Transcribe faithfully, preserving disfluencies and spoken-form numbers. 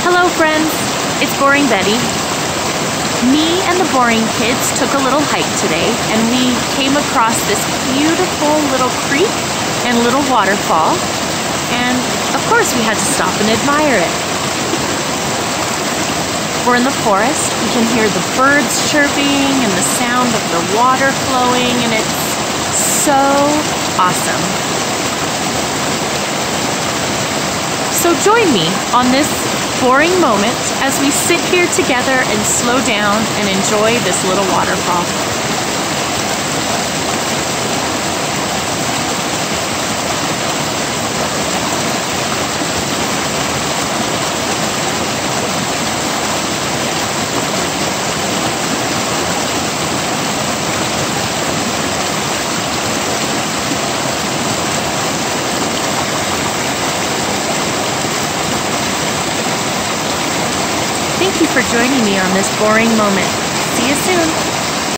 Hello, friends. It's Boring Bettie. Me and the Boring kids took a little hike today, and we came across this beautiful little creek and little waterfall. And, of course, we had to stop and admire it. We're in the forest. We can hear the birds chirping and the sound of the water flowing, and it's so awesome. So join me on this boring moment as we sit here together and slow down and enjoy this little waterfall. Thank you for joining me on this boring moment. See you soon.